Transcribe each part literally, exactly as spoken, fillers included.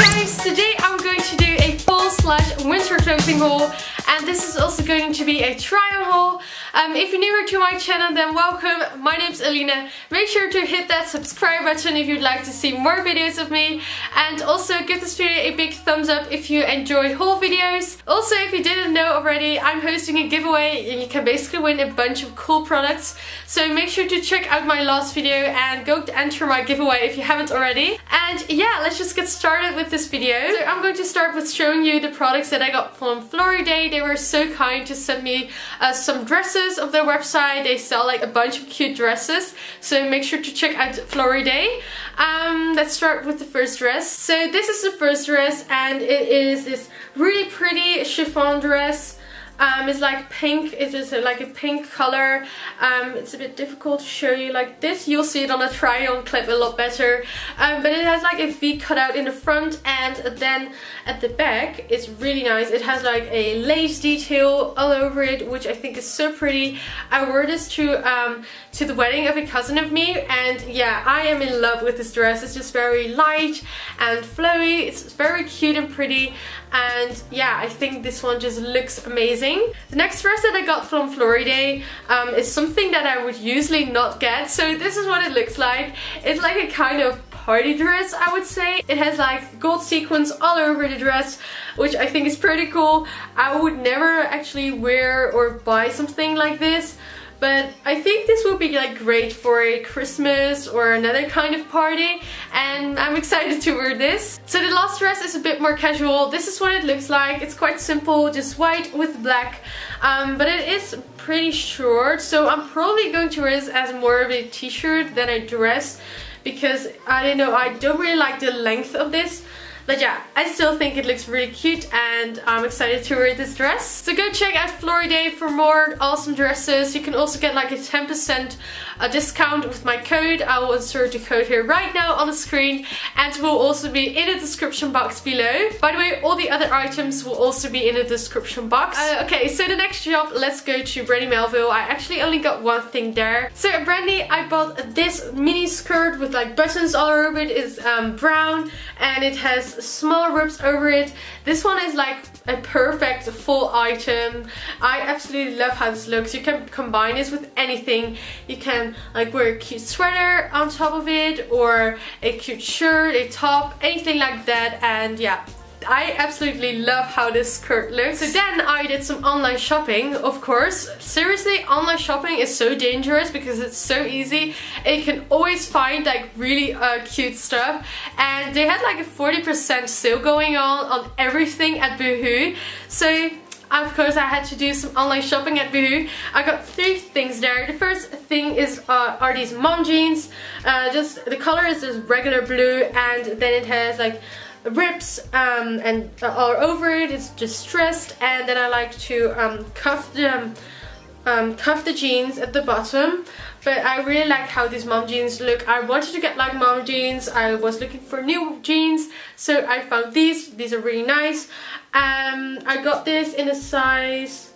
guys, today I'm going to do a fall slash winter clothing haul, and this is also going to be a try on haul. Um, if you're newer to my channel, then welcome. My name's Alina. Make sure to hit that subscribe button if you'd like to see more videos of me, and also give this video a big thumbs up if you enjoy haul videos. Also, if you didn't know already, I'm hosting a giveaway and you can basically win a bunch of cool products, so make sure to check out my last video and go to enter my giveaway if you haven't already. And yeah, let's just get started with this video. So I'm going to start with showing you the products that I got from Floryday. They were so kind to send me uh, some dresses of their website. They sell like a bunch of cute dresses, so make sure to check out Floryday. Um, let's start with the first dress. So this is the first dress, and it is this really pretty chiffon dress. Um, it's like pink, it's just like a pink color. Um, it's a bit difficult to show you like this. You'll see it on a try on clip a lot better. Um, but it has like a V cutout in the front, and then at the back it's really nice. It has like a lace detail all over it, which I think is so pretty. I wore this to um, to the wedding of a cousin of me, and yeah, I am in love with this dress. It's just very light and flowy. It's very cute and pretty, and yeah, I think this one just looks amazing. The next dress that I got from Floryday um, is something that I would usually not get, so this is what it looks like. It's like a kind of party dress, I would say. It has like gold sequins all over the dress, which I think is pretty cool. I would never actually wear or buy something like this, but I think this will be like great for a Christmas or another kind of party, and I'm excited to wear this. So the last dress is a bit more casual. This is what it looks like. It's quite simple, just white with black, um, but it is pretty short, so I'm probably going to wear this as more of a t-shirt than a dress, because I don't know, I don't really like the length of this. But yeah, I still think it looks really cute, and I'm excited to wear this dress. So go check out Floryday for more awesome dresses. You can also get like a ten percent discount with my code. I will insert the code here right now on the screen, and it will also be in the description box below. By the way, all the other items will also be in the description box. Uh, okay, so the next shop, let's go to Brandy Melville. I actually only got one thing there. So at Brandy, I bought this mini skirt with like buttons all over it. It's um, brown, and it has smaller rips over it. This one is like a perfect full item. I absolutely love how this looks. You can combine this with anything. You can like wear a cute sweater on top of it, or a cute shirt, a top, anything like that. And yeah, I absolutely love how this skirt looks. So then I did some online shopping, of course. Seriously, online shopping is so dangerous because it's so easy, and you can always find like really uh, cute stuff. And they had like a forty percent sale going on on everything at Boohoo. So of course I had to do some online shopping at Boohoo. I got three things there. The first thing is uh, are these mom jeans. Uh, just the color is just regular blue, and then it has like rips um, and uh, all over it. It's just stressed, and then I like to um, cuff the um, um, cuff the jeans at the bottom. But I really like how these mom jeans look. I wanted to get like mom jeans. I was looking for new jeans, so I found these. These are really nice. Um, I got this in a size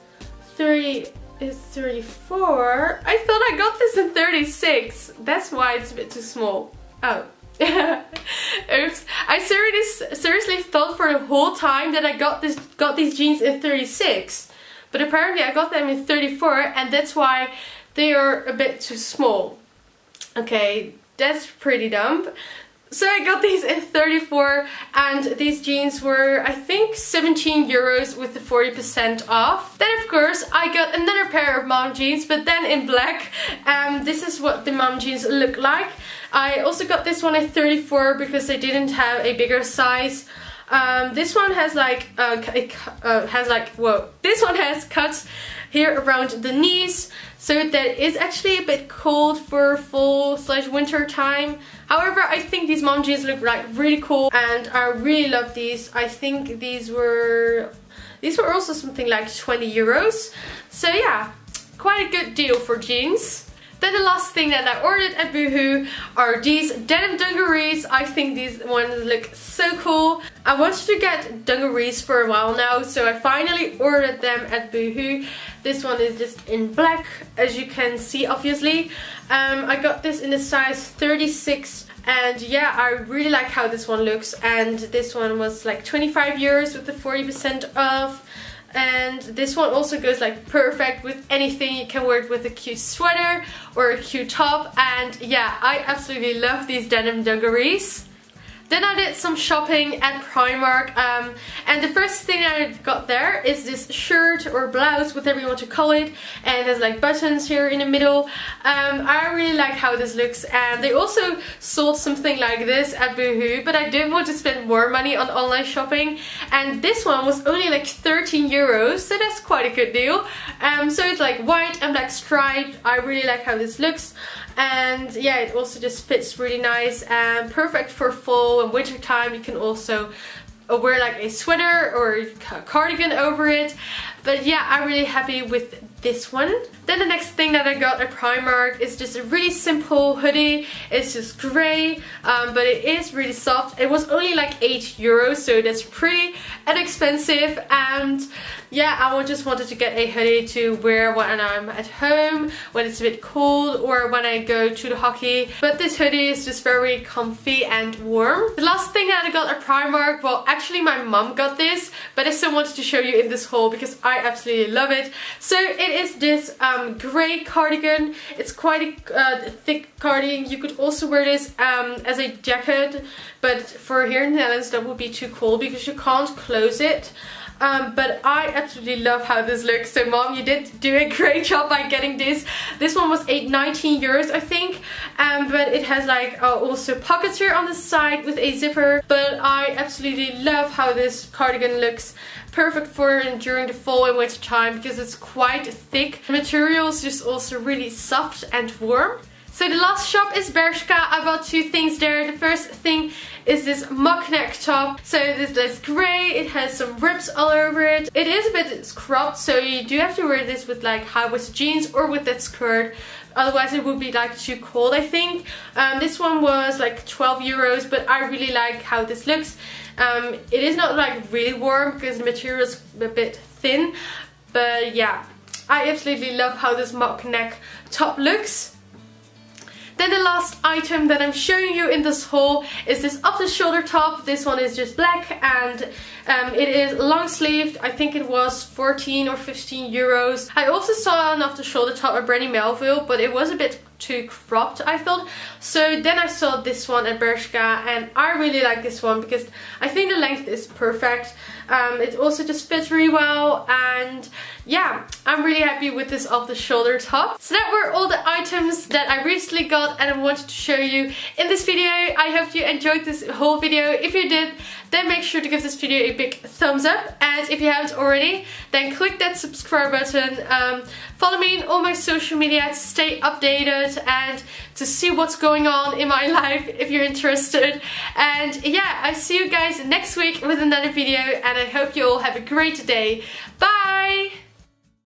three. Is thirty-four. I thought I got this in thirty-six. That's why it's a bit too small. Oh. Oops. I seriously, seriously thought for the whole time that I got this got these jeans in thirty-six, but apparently I got them in thirty-four, and that's why they are a bit too small. Okay, that's pretty dumb. So I got these in thirty-four, and these jeans were, I think, seventeen euros with the forty percent off. Then of course I got another pair of mom jeans, but then in black. Um, this is what the mom jeans look like. I also got this one at thirty-four because they didn't have a bigger size. Um, this one has like uh, it, uh, has like whoa. This one has cuts here around the knees, so that is actually a bit cold for fall slash winter time. However, I think these mom jeans look like really cool, and I really love these. I think these were these were also something like twenty euros. So yeah, quite a good deal for jeans. Then the last thing that I ordered at Boohoo are these denim dungarees. I think these ones look so cool. I wanted to get dungarees for a while now, so I finally ordered them at Boohoo. This one is just in black, as you can see obviously. Um, I got this in a size thirty-six, And yeah, I really like how this one looks, and this one was like twenty-five euros with the forty percent off. And this one also goes like perfect with anything. You can wear it with a cute sweater or a cute top. And yeah, I absolutely love these denim dungarees. Then I did some shopping at Primark, um, and the first thing I got there is this shirt or blouse, whatever you want to call it, and there's like buttons here in the middle. um, I really like how this looks, and they also sold something like this at Boohoo, but I didn't want to spend more money on online shopping, and this one was only like thirteen euros, so that's quite a good deal. Um, so it's like white and black striped. I really like how this looks, and yeah, it also just fits really nice and perfect for fall in winter time. You can also wear like a sweater or a cardigan over it, but yeah, I'm really happy with this one. Then the next thing that I got at Primark is just a really simple hoodie. It's just grey, um, but it is really soft. It was only like eight euros, so that's pretty inexpensive. And yeah, I just wanted to get a hoodie to wear when I'm at home, when it's a bit cold, or when I go to the hockey. But this hoodie is just very comfy and warm. The last thing that I got at Primark, well, actually my mum got this, but I still wanted to show you in this haul because I absolutely love it. So it is this um, grey cardigan. It's quite a uh, thick cardigan. You could also wear this um, as a jacket, but for here in the Netherlands that would be too cold because you can't close it. Um, but I absolutely love how this looks. So mom, you did do a great job by getting this. This one was nineteen euros, I think. Um, but it has like uh, also pockets here on the side with a zipper. But I absolutely love how this cardigan looks. Perfect for during the fall and winter time because it's quite thick. The material is just also really soft and warm. So the last shop is Bershka. I bought two things there. The first thing is this mock neck top. So this is grey, it has some rips all over it. It is a bit cropped, so you do have to wear this with like high-waisted jeans or with that skirt. Otherwise it would be like too cold, I think. Um, this one was like twelve euros, but I really like how this looks. Um, it is not like really warm because the material is a bit thin. But yeah, I absolutely love how this mock neck top looks. Then the last item that I'm showing you in this haul is this off-the-shoulder top. This one is just black, and um, it is long-sleeved. I think it was fourteen or fifteen euros. I also saw an off-the-shoulder top at Brandy Melville, but it was a bit too cropped, I thought. So then I saw this one at Bershka, and I really like this one because I think the length is perfect. Um, it also just fits really well, and yeah, I'm really happy with this off-the-shoulder top. So that were all the items that I recently got and I wanted to show you in this video. I hope you enjoyed this whole video. If you did, then make sure to give this video a big thumbs up, and if you haven't already, then click that subscribe button. Um, follow me on all my social media to stay updated and to see what's going on in my life if you're interested. And yeah, I see you guys next week with another video, and I hope you all have a great day. Bye!